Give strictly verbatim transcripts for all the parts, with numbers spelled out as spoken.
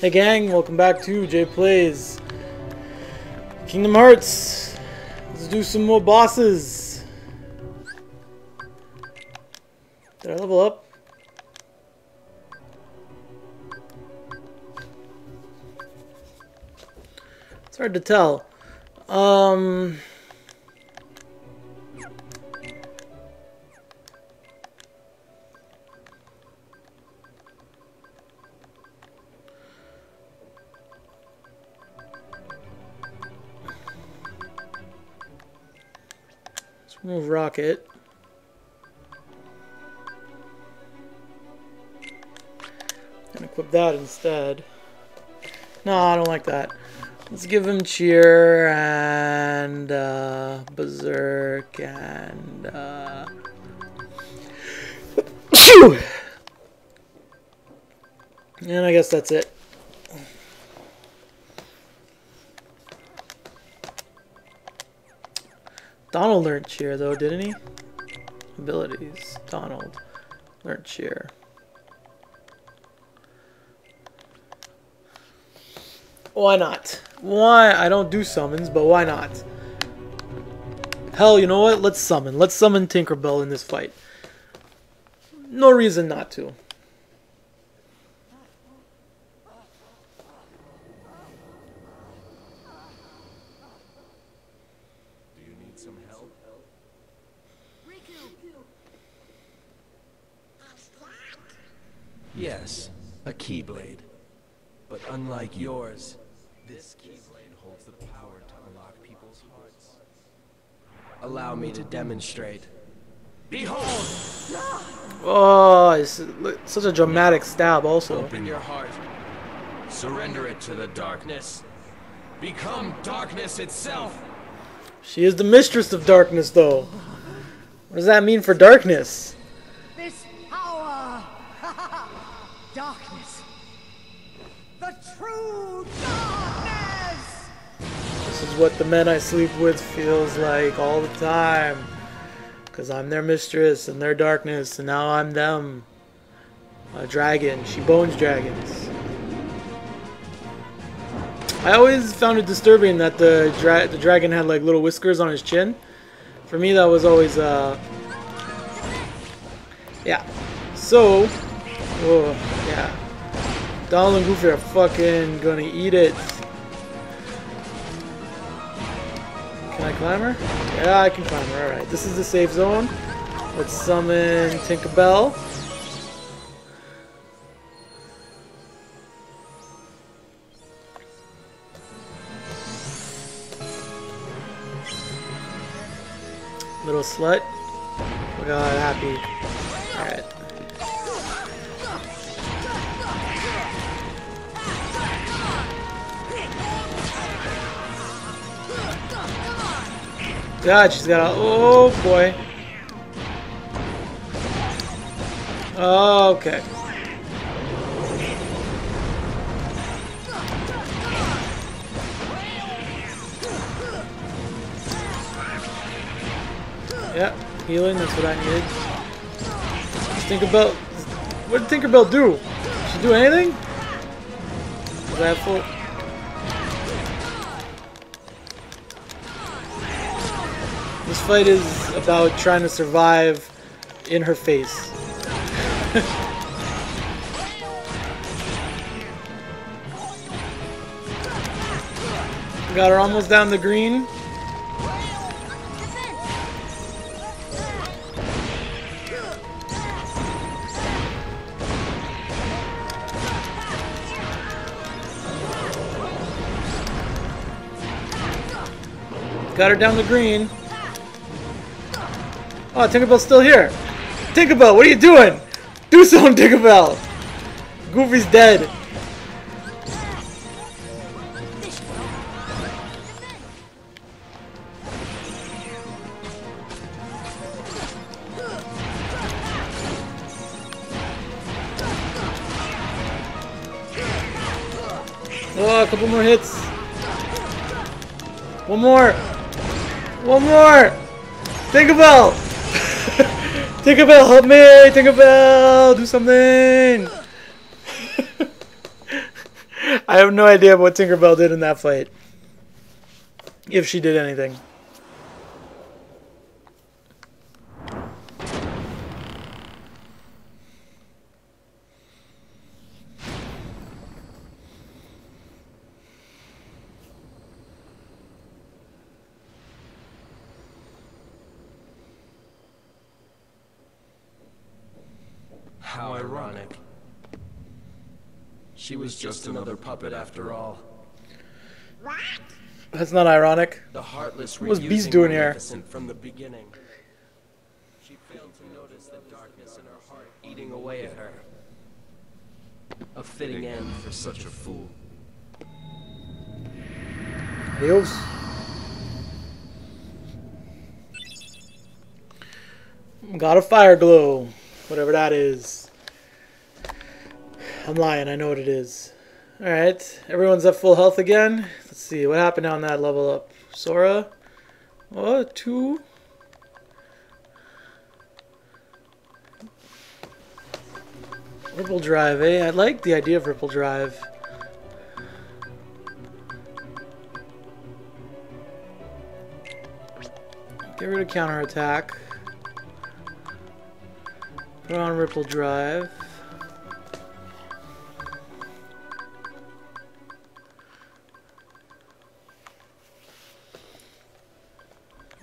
Hey gang, welcome back to JayPlays. Kingdom Hearts. Let's do some more bosses. Did I level up? It's hard to tell. Um... Move rocket. And equip that instead. No, I don't like that. Let's give him cheer and uh, berserk and uh... and I guess that's it. Donald learned cheer though, didn't he? Abilities. Donald learned cheer. Why not? Why? I don't do summons, but why not? Hell, you know what? Let's summon. Let's summon Tinkerbell in this fight. No reason not to. Yes, a keyblade. But unlike yours, this keyblade holds the power to unlock people's hearts. Allow me to demonstrate. Behold! Oh, it's such a dramatic stab also. Open your heart. Surrender it to the darkness. Become darkness itself! She is the mistress of darkness, though. What does that mean for darkness? This power! Darkness. The true darkness. This is what the men I sleep with feels like all the time. Because I'm their mistress and their darkness, and now I'm them. A dragon. She bones dragons. I always found it disturbing that the, dra the dragon had like little whiskers on his chin. For me, that was always, uh... yeah. So... oh, yeah. Donald and Goofy are fucking gonna eat it. Can I climb her? Yeah, I can climb her. Alright, this is the safe zone. Let's summon Tinkerbell. Little slut. We got happy. Alright. God, she's got a... oh, boy. Okay. Yep, healing, that's what I needed. Tinkerbell... what did Tinkerbell do? Did she do anything? Was that full... this fight is about trying to survive in her face. Got her almost down the green. Got her down the green. Oh, Tinkerbell's still here. Tinkerbell, what are you doing? Do something, Tinkerbell. Goofy's dead. Oh, a couple more hits. One more. One more. Tinkerbell. Tinkerbell, help me! Tinkerbell, do something! I have no idea what Tinkerbell did in that fight. If she did anything. How ironic. She was just another puppet after all. What? That's not ironic. The heartless was Beast doing here? From the beginning. She failed to notice the darkness in her heart eating away at her. A fitting end for such a fool. Adios. Got a fire glow. Whatever that is. I'm lying, I know what it is. Alright, everyone's at full health again. Let's see, what happened on that level up? Sora? Oh, two? Ripple Drive, eh? I like the idea of Ripple Drive. Get rid of counterattack. Put on Ripple Drive.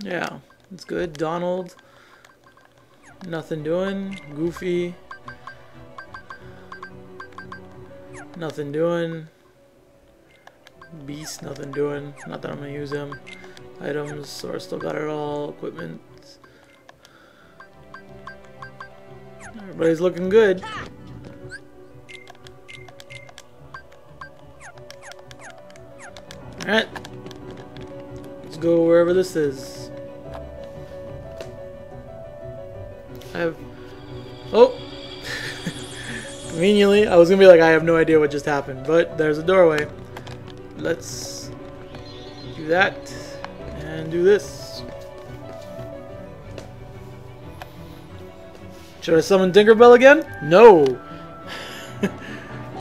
Yeah, that's good. Donald, nothing doing. Goofy, nothing doing. Beast, nothing doing. Not that I'm gonna use him. Items, Sora still got it all. Equipment. Everybody's looking good. Alright. Let's go wherever this is. I have... Oh! Conveniently, I was gonna be like, I have no idea what just happened. But there's a doorway. Let's do that. And do this. Should I summon Tinkerbell again? No!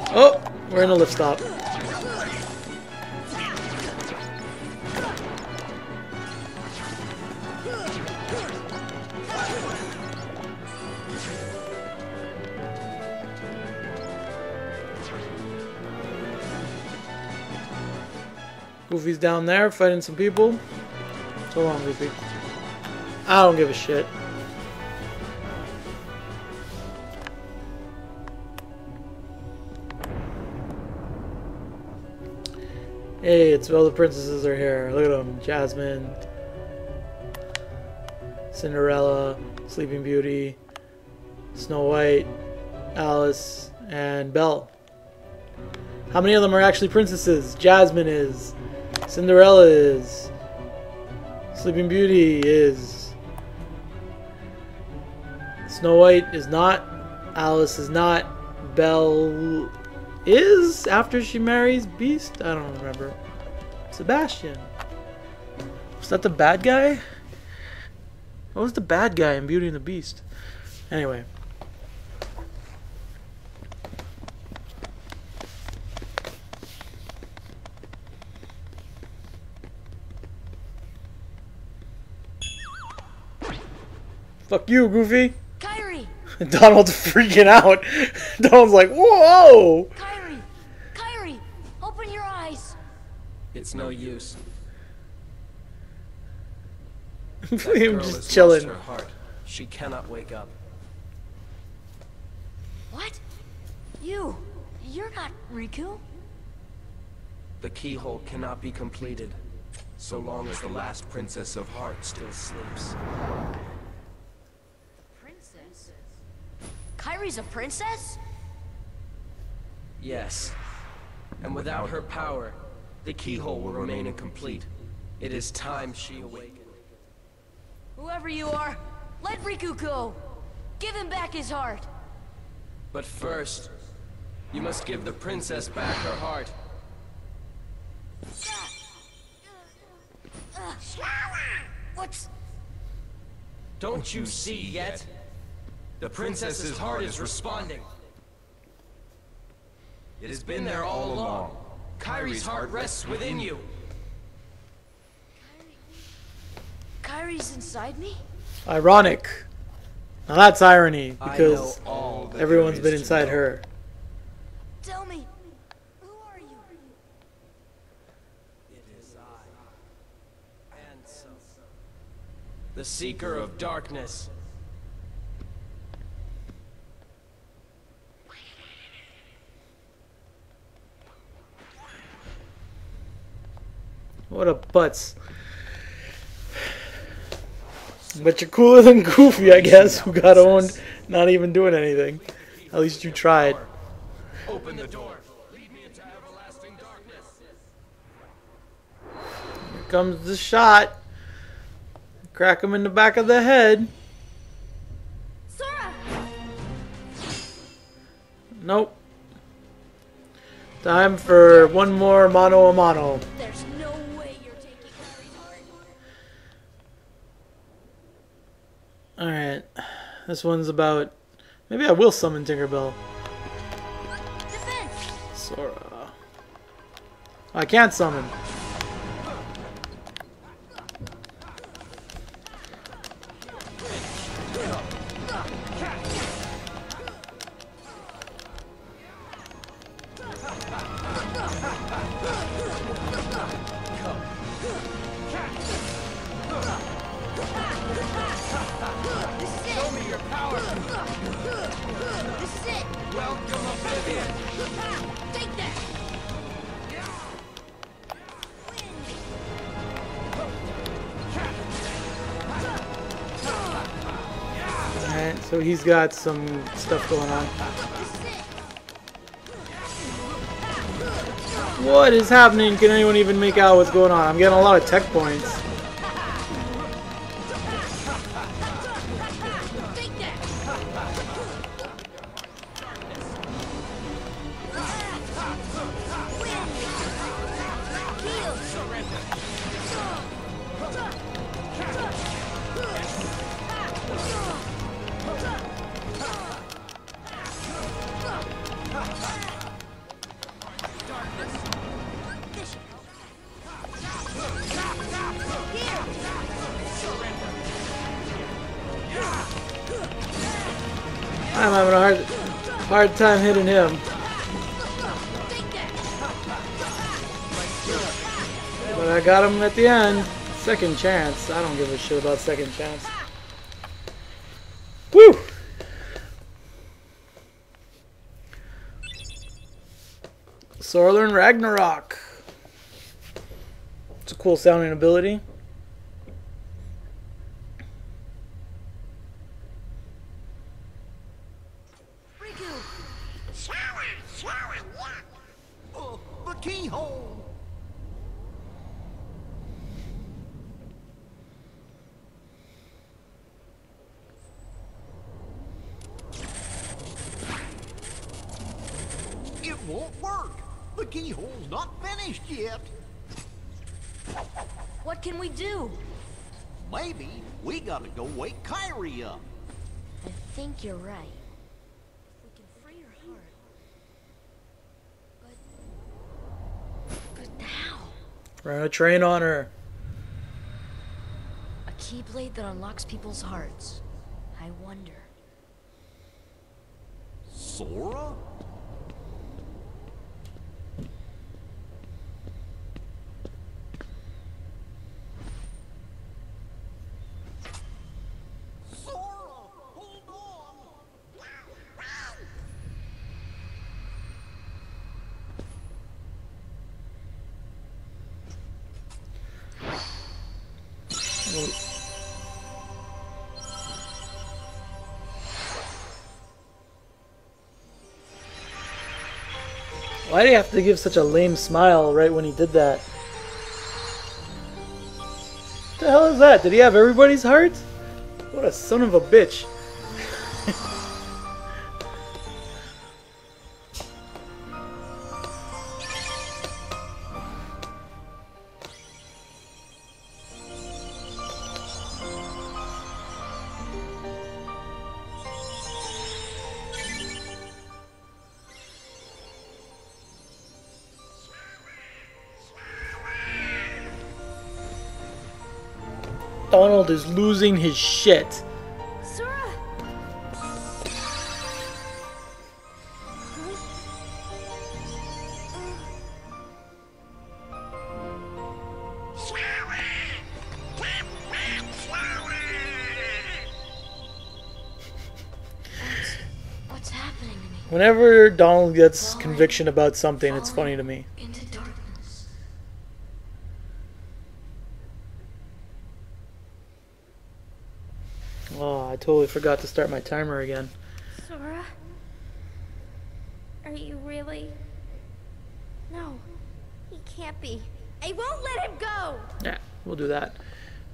Oh! We're in a lift stop. Goofy's down there fighting some people. So long, Goofy. I don't give a shit. Hey, it's all the princesses are here. Look at them. Jasmine, Cinderella, Sleeping Beauty, Snow White, Alice, and Belle. How many of them are actually princesses? Jasmine is. Cinderella is. Sleeping Beauty is. Snow White is not. Alice is not. Belle... is after she marries Beast? I don't remember. Sebastian. Was that the bad guy? What was the bad guy in Beauty and the Beast? Anyway. Fuck you, Goofy. Kyrie. Donald's freaking out. Donald's like, whoa! It's no use. I'm just chilling. Her heart. She cannot wake up. What? You? You're not Riku? The keyhole cannot be completed, so long as the last princess of heart still sleeps. Princess? Kyrie's a princess? Yes. And without her power, the keyhole will remain incomplete. It is time she awakened. Whoever you are, let Riku go. Give him back his heart. But first, you must give the princess back her heart. What's... Don't you see yet? The princess's heart is responding. It has been there all along. Kyrie's heart rests within you. Kyrie's inside me? Ironic. Now that's irony, because everyone's been inside her. Tell me, who are you? It is I, Ansem, the Seeker of Darkness. What a butts. But you're cooler than Goofy, I guess, who got owned not even doing anything. At least you tried. Open the door. Lead me into everlasting darkness. Here comes the shot. Crack him in the back of the head. Sora. Nope. Time for one more mano a mano. Alright, this one's about... Maybe I will summon Tinkerbell. Defense. Sora. I can't summon. So he's got some stuff going on. What is happening? Can anyone even make out what's going on? I'm getting a lot of tech points. I'm having a hard, hard time hitting him. But I got him at the end. Second chance. I don't give a shit about second chance. Woo! Sora learned Ragnarok. It's a cool sounding ability. Won't work. The keyhole's not finished yet. What can we do? Maybe we gotta go wake Kyrie up. I think you're right. We can free her heart. But, but how? Run a train on her. A keyblade that unlocks people's hearts. I wonder. Sora? Why do you have to give such a lame smile right when he did that? What the hell is that? Did he have everybody's heart? What a son of a bitch. Donald is losing his shit. Sora. What's happening to me? Whenever Donald gets Falling. conviction about something, Falling. it's funny to me. Totally forgot to start my timer again. Sora? Are you really? No, he can't be. I won't let him go! Yeah, we'll do that.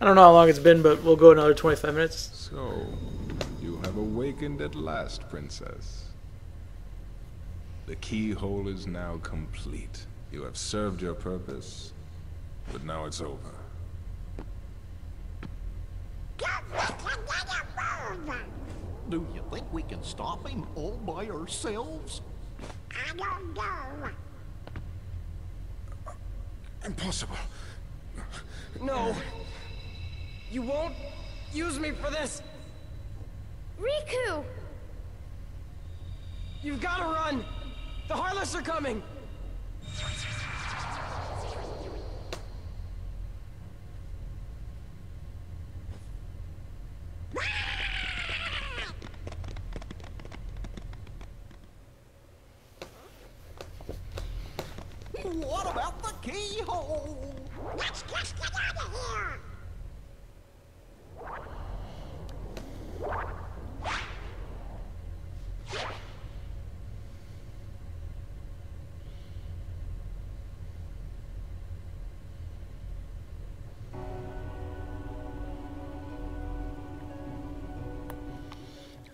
I don't know how long it's been, but we'll go another twenty-five minutes. So, you have awakened at last, Princess. The keyhole is now complete. You have served your purpose, but now it's over. Do you think we can stop him all by ourselves? I don't know. Impossible. No. You won't use me for this. Riku! You've got to run. The Heartless are coming.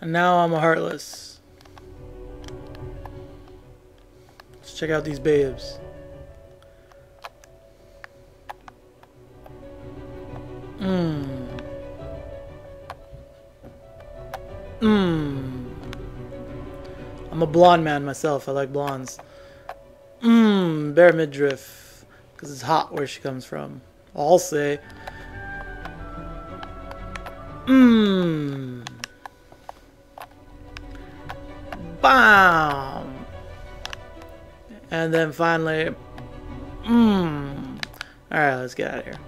And now I'm a Heartless. Let's check out these babes. Mmm. Mmm. I'm a blonde man myself. I like blondes. Mmm. Bare midriff. Because it's hot where she comes from. I'll say. Mmm. Bam! And then finally, mmm. Alright, let's get out of here.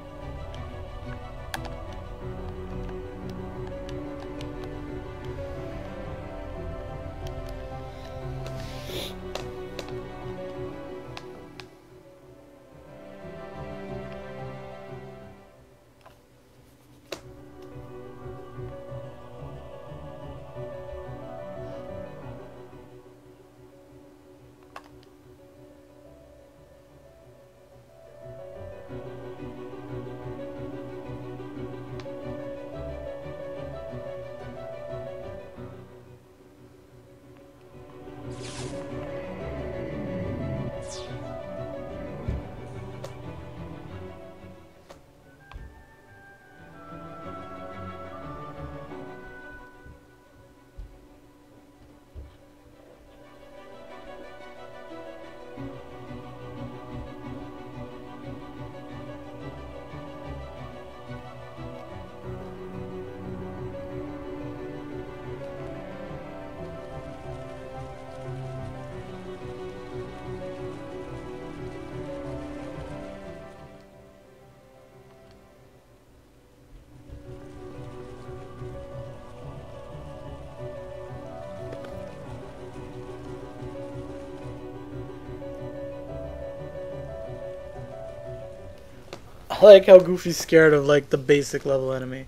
I like how Goofy's scared of like the basic level enemy.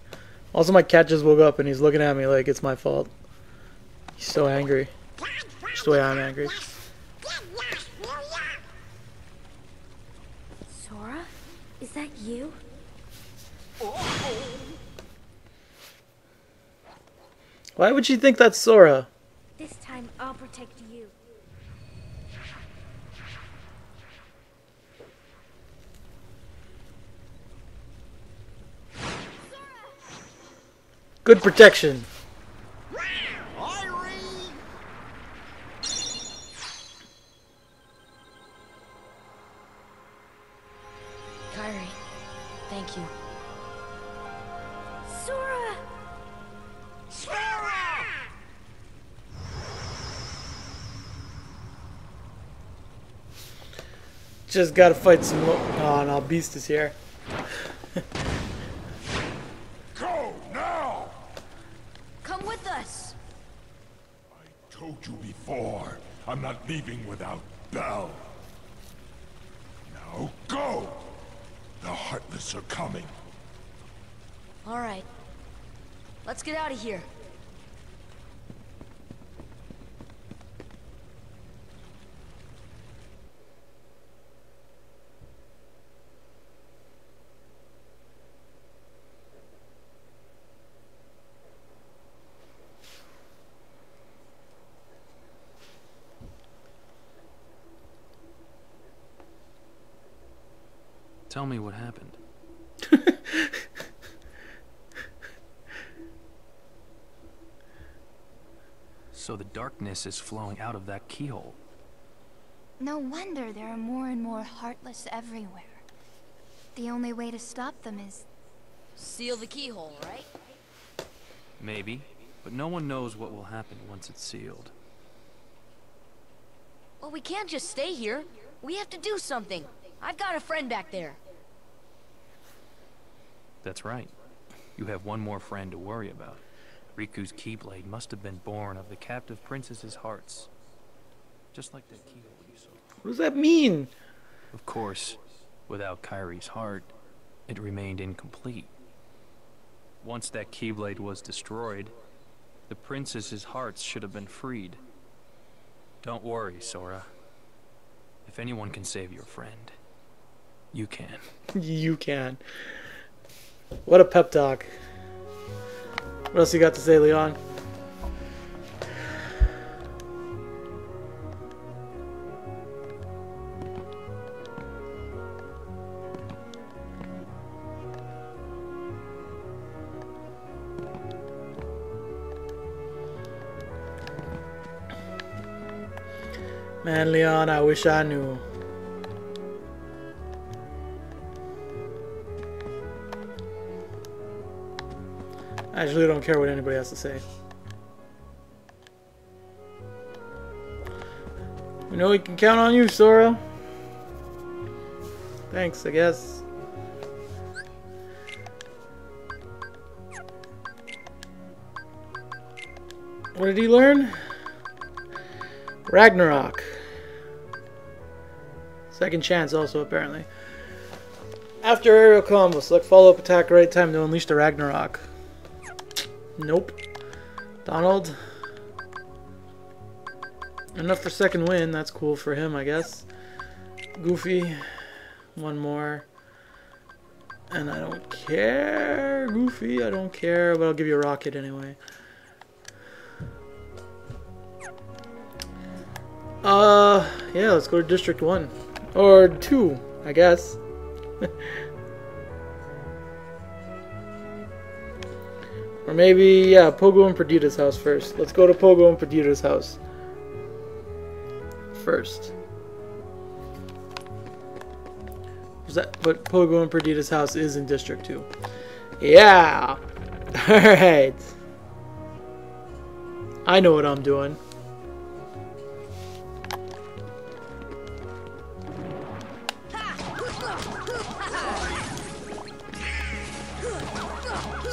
Also, my cat just woke up and he's looking at me like it's my fault. He's so angry. Just the way I'm angry. Sora, is that you? Why would she think that's Sora? This time I'll protect you. Good protection. Kyrie. Kyrie, thank you. Just gotta fight some. Oh no, Beast is here. Go now! Come with us. I told you before, I'm not leaving without Belle. Now go! The Heartless are coming. All right. Let's get out of here. Tell me what happened. So the darkness is flowing out of that keyhole. No wonder there are more and more Heartless everywhere. The only way to stop them is... seal the keyhole, right? Maybe, but no one knows what will happen once it's sealed. Well, we can't just stay here. We have to do something. I've got a friend back there. That's right. You have one more friend to worry about. Riku's Keyblade must have been born of the captive princess's hearts. Just like that keyhole you saw. What does that mean? Of course, without Kyrie's heart, it remained incomplete. Once that Keyblade was destroyed, the princess's hearts should have been freed. Don't worry, Sora. If anyone can save your friend, you can. You can. What a pep talk. What else you got to say, Leon? Man, Leon, I wish I knew. I actually don't care what anybody has to say. We know we can count on you, Sora. Thanks, I guess. What did he learn? Ragnarok. Second chance also, apparently. After Aerial Combo, select follow-up attack right time to unleash the Ragnarok. Nope. Donald. Enough for second win. That's cool for him, I guess. Goofy. One more. And I don't care. Goofy, I don't care. But I'll give you a rocket anyway. Uh, yeah, let's go to District one. Or two, I guess. Or maybe, yeah, Pogo and Perdita's house first. Let's go to Pogo and Perdita's house first. Was that, but Pogo and Perdita's house is in District two. Yeah! Alright. I know what I'm doing.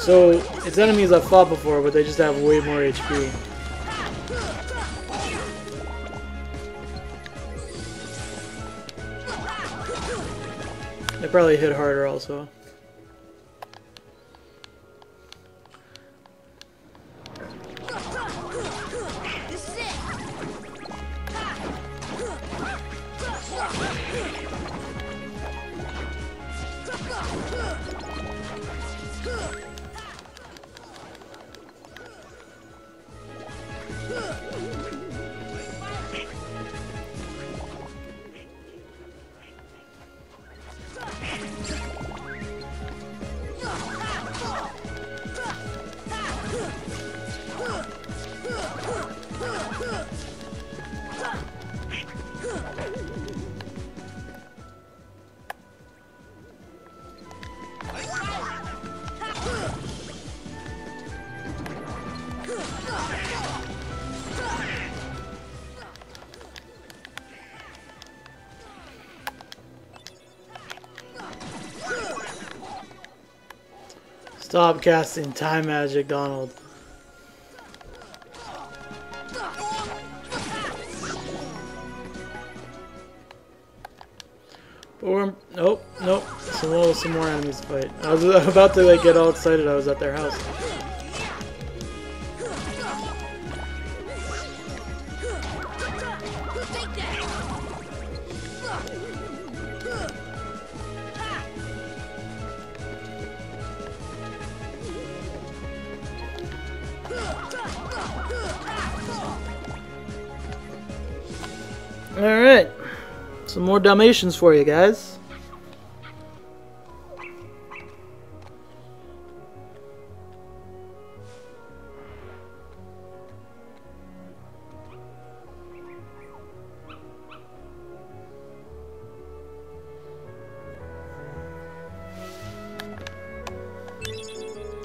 So, it's enemies I've fought before, but they just have way more H P. They probably hit harder also. Stop casting time magic, Donald. Or, nope, nope. Some more, some more enemies to fight. I was about to like get all excited. I was at their house. Alright, some more Dalmatians for you guys.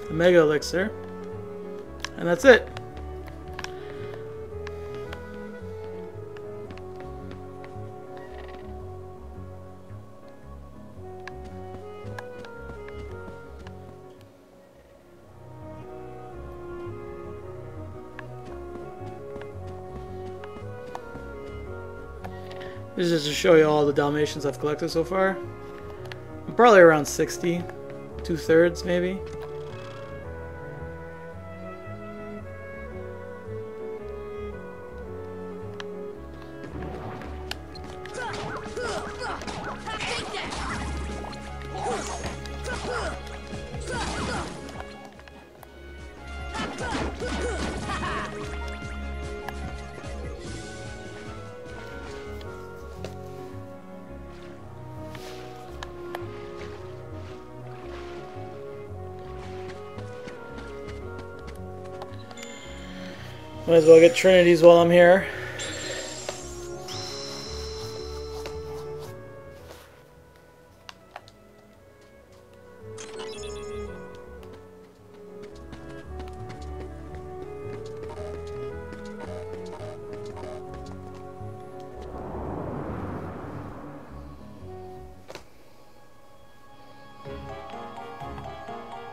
A Mega Elixir. And that's it. This is just to show you all the Dalmatians I've collected so far. I'm probably around sixty, two-thirds maybe. Might as well get Trinities while I'm here.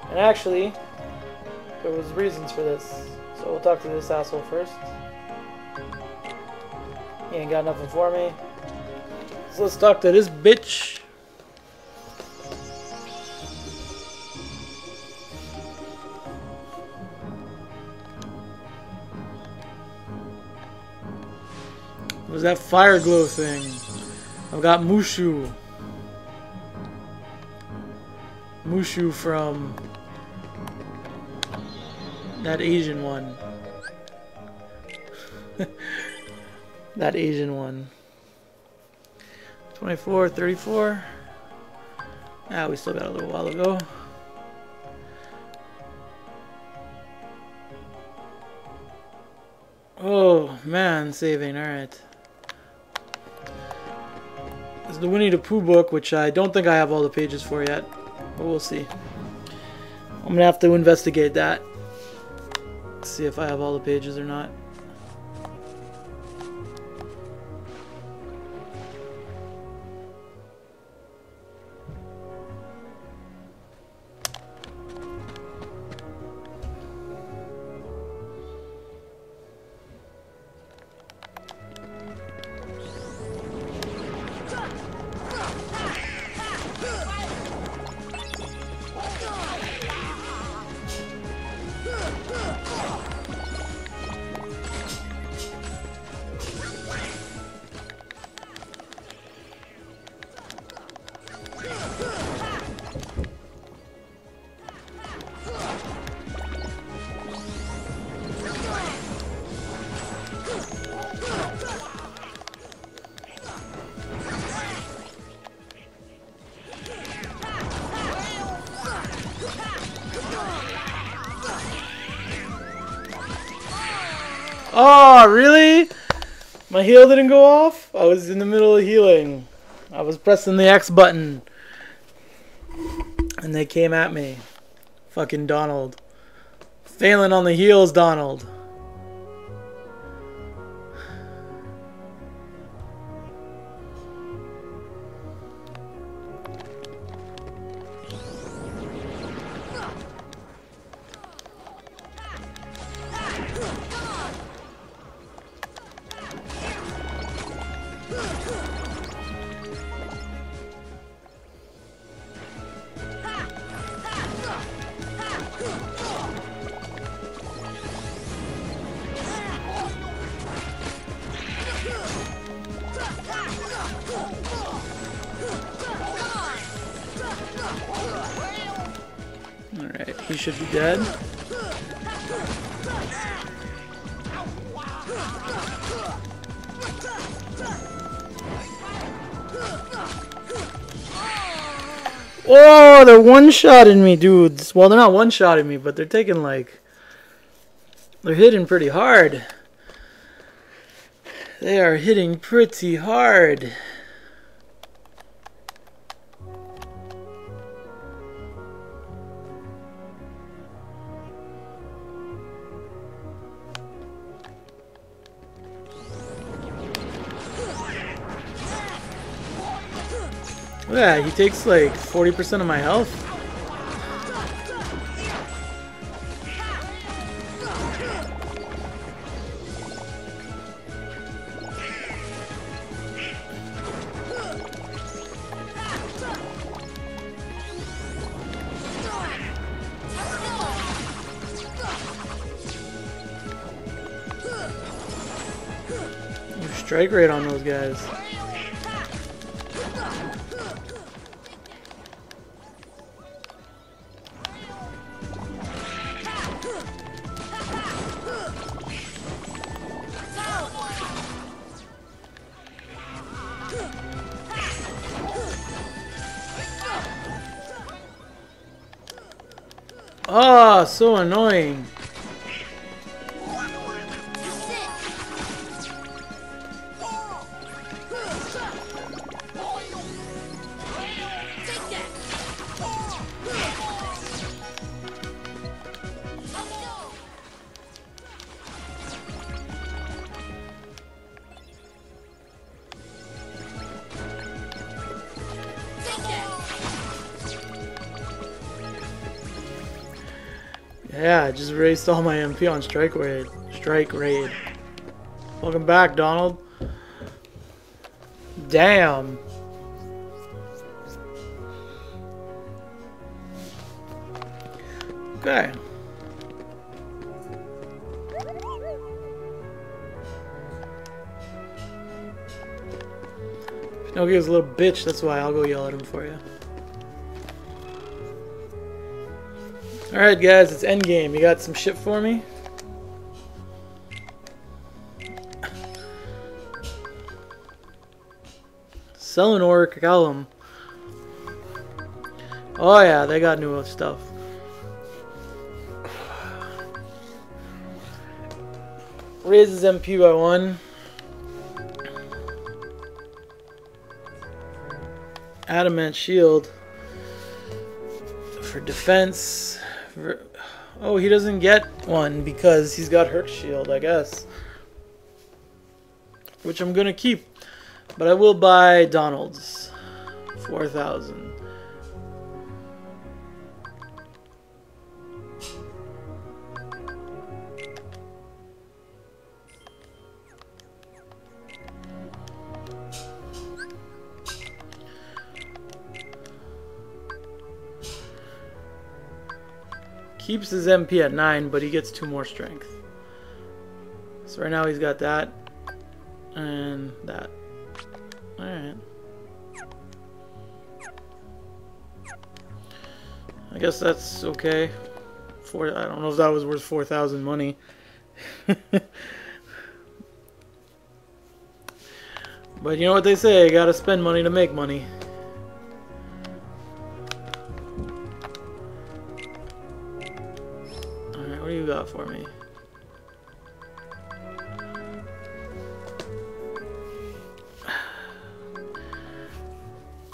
And actually, there was reasons for this. So we'll talk to this asshole first. He ain't got nothing for me. So let's talk to this bitch. What was that fire glow thing? I've got Mushu. Mushu from that Asian one. That Asian one. twenty-four, thirty-four. Ah, we still got a little while to go. Oh, man, saving. Alright. This is the Winnie the Pooh book, which I don't think I have all the pages for yet. But we'll see. I'm going to have to investigate that. See if I have all the pages or not. Oh, really? My heal didn't go off? I was in the middle of healing. I was pressing the X button. And they came at me. Fucking Donald. Failing on the heals, Donald. He should be dead. Oh, they're one-shotting me, dudes. Well, they're not one-shotting me, but they're taking, like... They're hitting pretty hard. They are hitting pretty hard. Yeah, he takes like forty percent of my health. You strike rate on those guys. Ah, oh, so annoying. Yeah, I just raised all my M P on Strike Raid. Strike Raid. Welcome back, Donald. Damn. Okay. Pinocchio's a little bitch, that's why. I'll go yell at him for you. Alright guys, it's endgame. You got some shit for me? Selling orc, Gollum. Oh yeah, they got new stuff. Raises M P by one. Adamant Shield. For defense... Oh, he doesn't get one because he's got Herc shield, I guess. Which I'm gonna keep. But I will buy Donald's. four thousand. Keeps his M P at nine, but he gets two more strength. So right now he's got that and that. Alright. I guess that's okay. Four, I don't know if that was worth four thousand money. But you know what they say, you gotta spend money to make money. Got for me.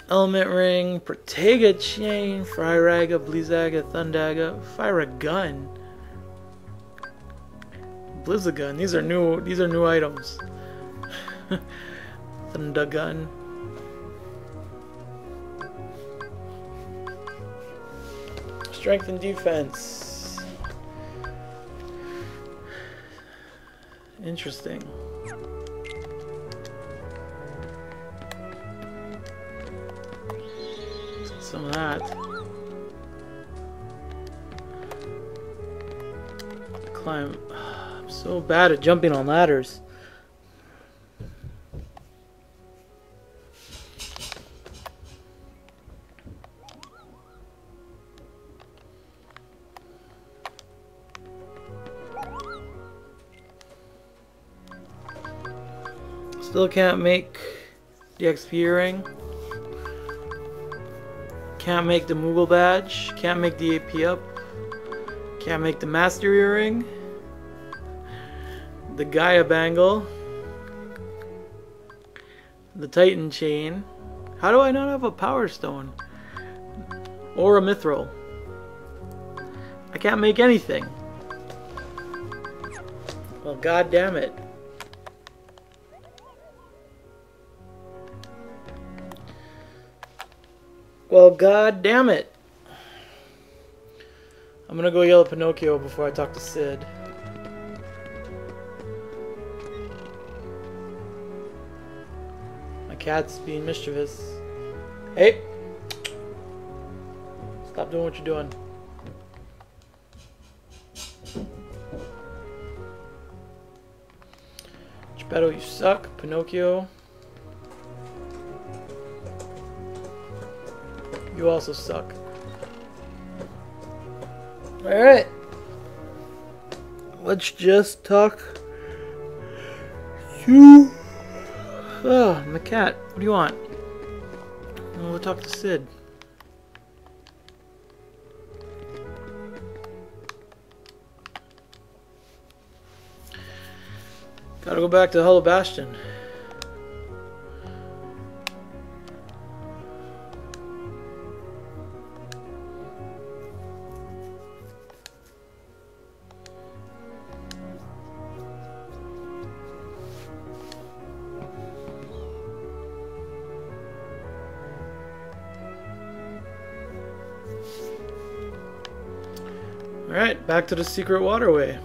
Element Ring, Protega Chain, Firaga, Blizzaga, Thundaga, Firagun, Blizzaga. These are new. These are new items. Thundagun. Strength and defense. Interesting. Some of that. Climb. I'm so bad at jumping on ladders. Still can't make the X P ring. Can't make the Moogle badge. Can't make the A P up. Can't make the Master earring. The Gaia bangle. The Titan chain. How do I not have a Power Stone? Or a Mithril? I can't make anything. Well, god damn it. Well, god damn it. I'm gonna go yell at Pinocchio before I talk to Sid. My cat's being mischievous. Hey! Stop doing what you're doing. Geppetto, you suck. Pinocchio, you also suck. Alright. Let's just talk. You. Oh, my cat. What do you want? We'll talk to Sid. Gotta go back to Hollow Bastion. Alright, back to the secret waterway.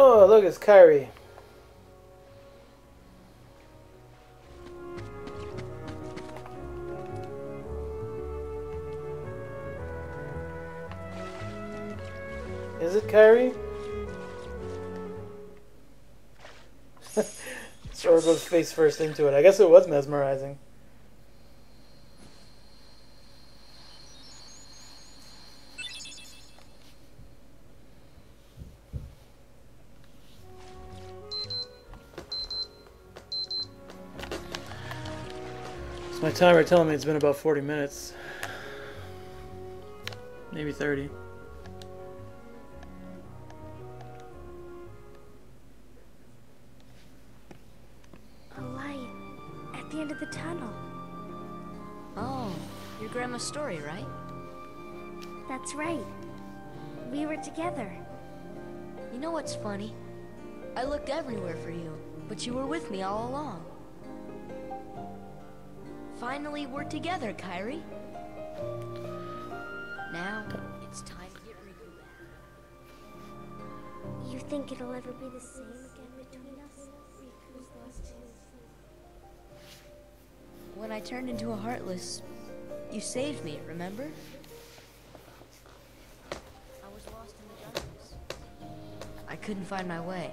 Oh, look, it's Kyrie. Is it Kyrie? Sora goes face first into it. I guess it was mesmerizing. My timer telling me it's been about forty minutes, maybe thirty. A light at the end of the tunnel. Oh, your grandma's story, right? That's right. We were together. You know what's funny? I looked everywhere for you, but you were with me all along. Finally, we're together, Kyrie. Now, it's time to get Riku back. You think it'll ever be the same again between us? Riku's lost his... When I turned into a heartless, you saved me, remember? I was lost in the darkness. I couldn't find my way.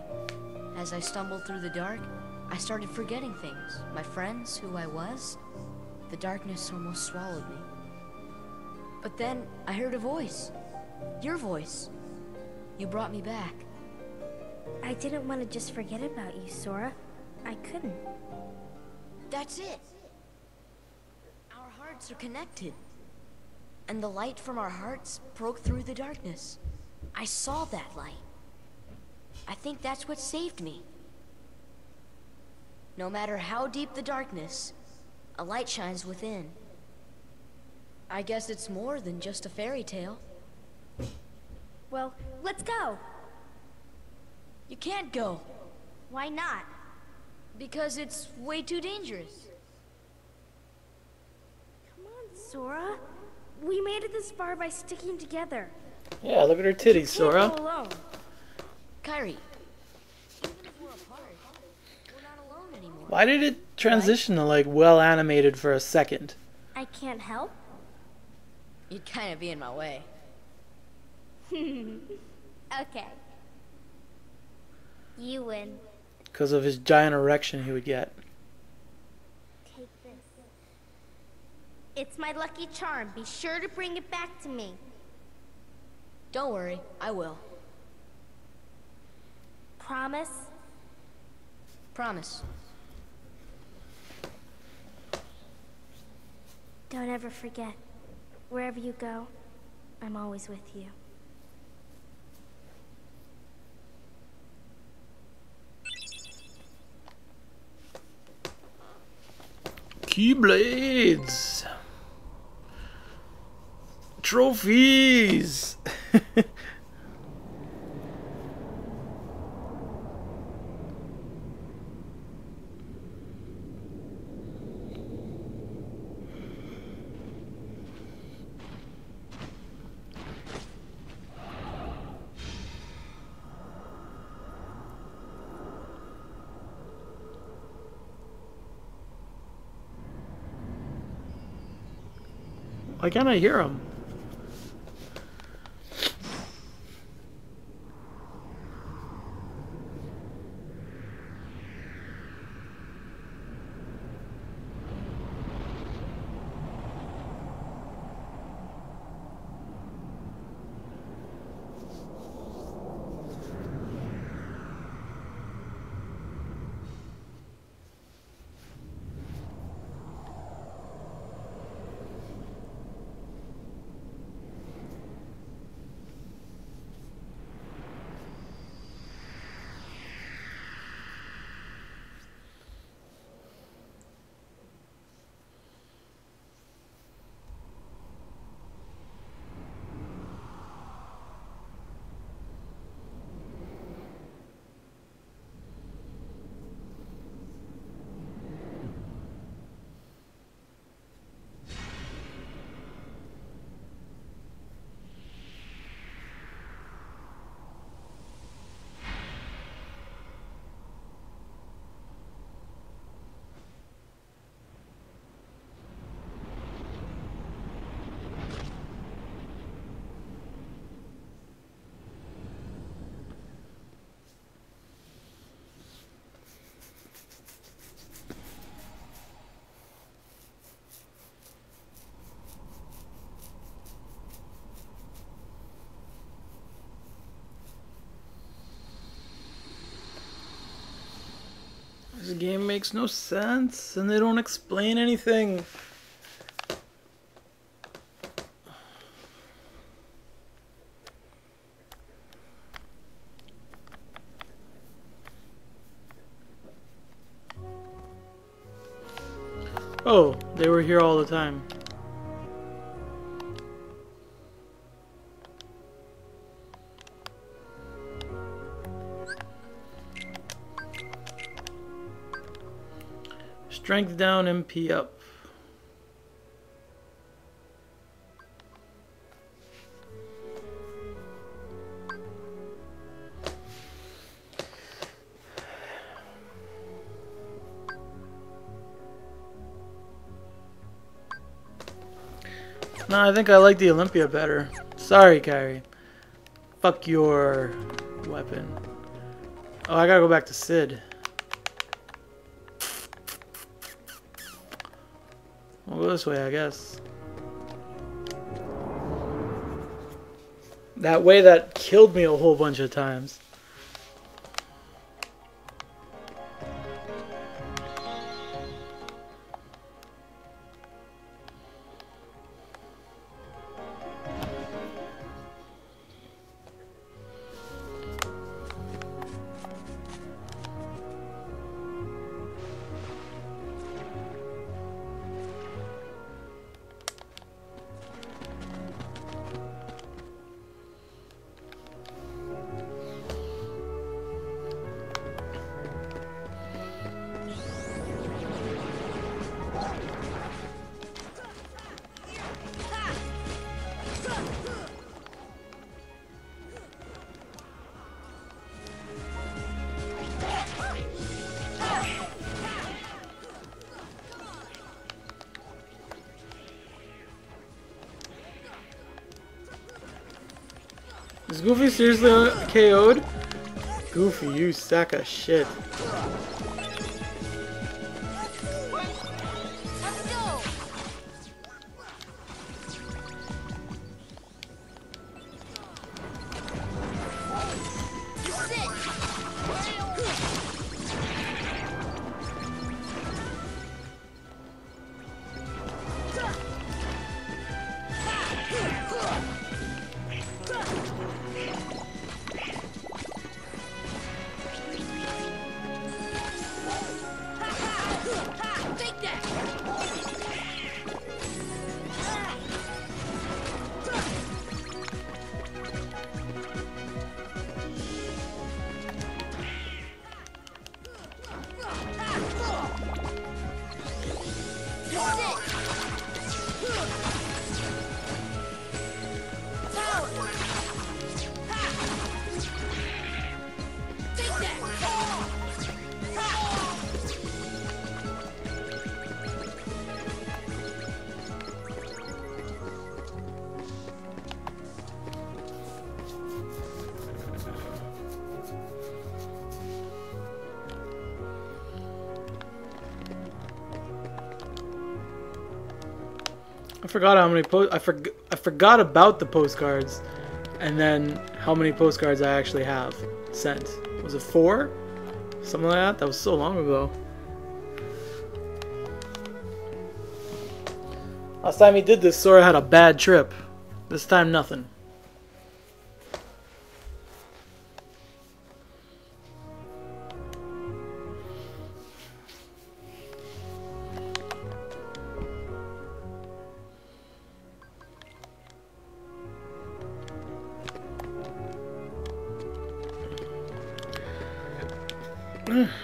As I stumbled through the dark, I started forgetting things. My friends, who I was. The darkness almost swallowed me. But then, I heard a voice. Your voice. You brought me back. I didn't want to just forget about you, Sora. I couldn't. That's it! Our hearts are connected. And the light from our hearts broke through the darkness. I saw that light. I think that's what saved me. No matter how deep the darkness, a light shines within. I guess it's more than just a fairy tale. Well, let's go! You can't go. Why not? Because it's way too dangerous. Come on, Sora. We made it this far by sticking together. Yeah, look at her titties, Sora. We're alone. Kyrie. Even if we're apart, we're not alone anymore. Why did it transition to like well animated for a second? I can't help. You'd kind of be in my way. Okay. You win. Because of his giant erection he would get. Take this. It's my lucky charm. Be sure to bring it back to me. Don't worry, I will. Promise? Promise. Don't ever forget. Wherever you go, I'm always with you. Keyblades! Trophies! Why can't I hear him? The game makes no sense, and they don't explain anything. Oh, they were here all the time. Strength down, M P up. Nah, I think I like the Olympia better. Sorry, Kyrie. Fuck your weapon. Oh, I gotta go back to Sid. We'll go this way, I guess. That way that killed me a whole bunch of times. Is Goofy seriously K O'd? Goofy, you sack of shit. I forgot how many post I forgot I forgot about the postcards, and then how many postcards I actually have sent. Was it four? Something like that? That was so long ago. Last time he did this, Sora had a bad trip. This time, nothing.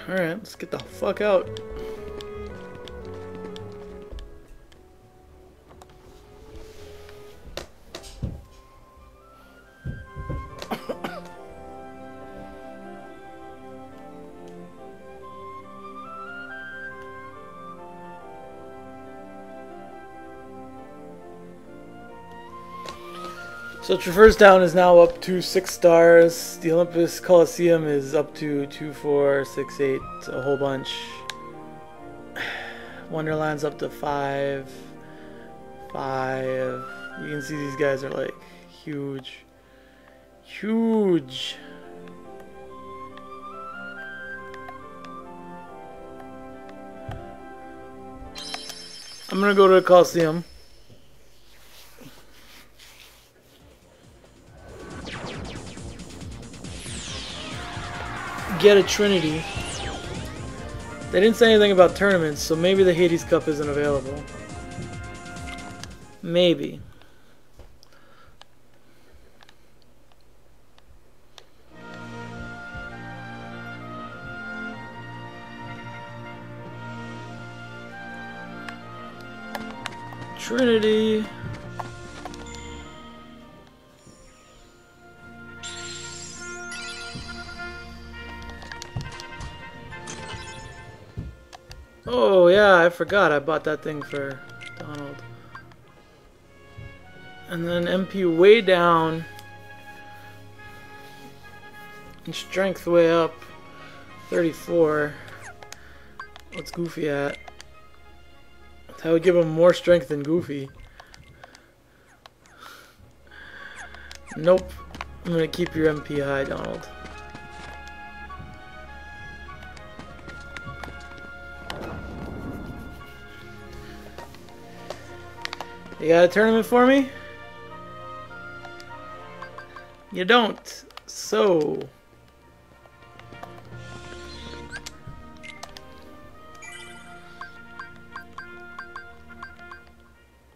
Alright, let's get the fuck out. So Traverse Down is now up to six stars. The Olympus Coliseum is up to two, four, six, eight, a whole bunch. Wonderland's up to five, five. You can see these guys are like huge, huge. I'm gonna go to the Coliseum. Get a Trinity. They didn't say anything about tournaments, so maybe the Hades Cup isn't available. Maybe. Trinity. Oh yeah, I forgot I bought that thing for Donald. And then M P way down. And strength way up. thirty-four. What's Goofy at? That would give him more strength than Goofy. Nope. I'm gonna keep your M P high, Donald. You got a tournament for me? You don't. So...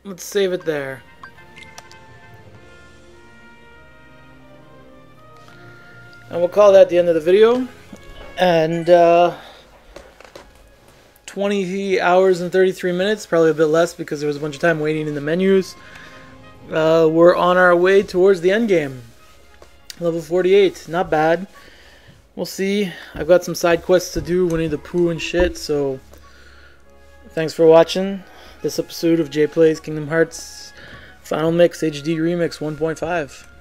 let's save it there. And we'll call that the end of the video. And, uh... twenty hours and thirty-three minutes, probably a bit less because there was a bunch of time waiting in the menus. Uh, we're on our way towards the end game. Level forty-eight, not bad. We'll see. I've got some side quests to do, Winnie the Pooh and shit, so thanks for watching this episode of JayPlays Kingdom Hearts Final Mix H D Remix one point five.